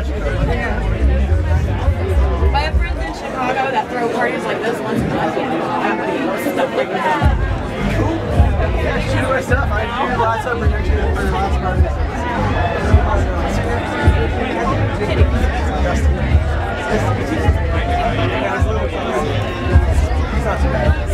My friends in Chicago that throw parties like this once in a while, stuff like that. Shoot myself, I do lots of projection for lots of parties. It's not too bad.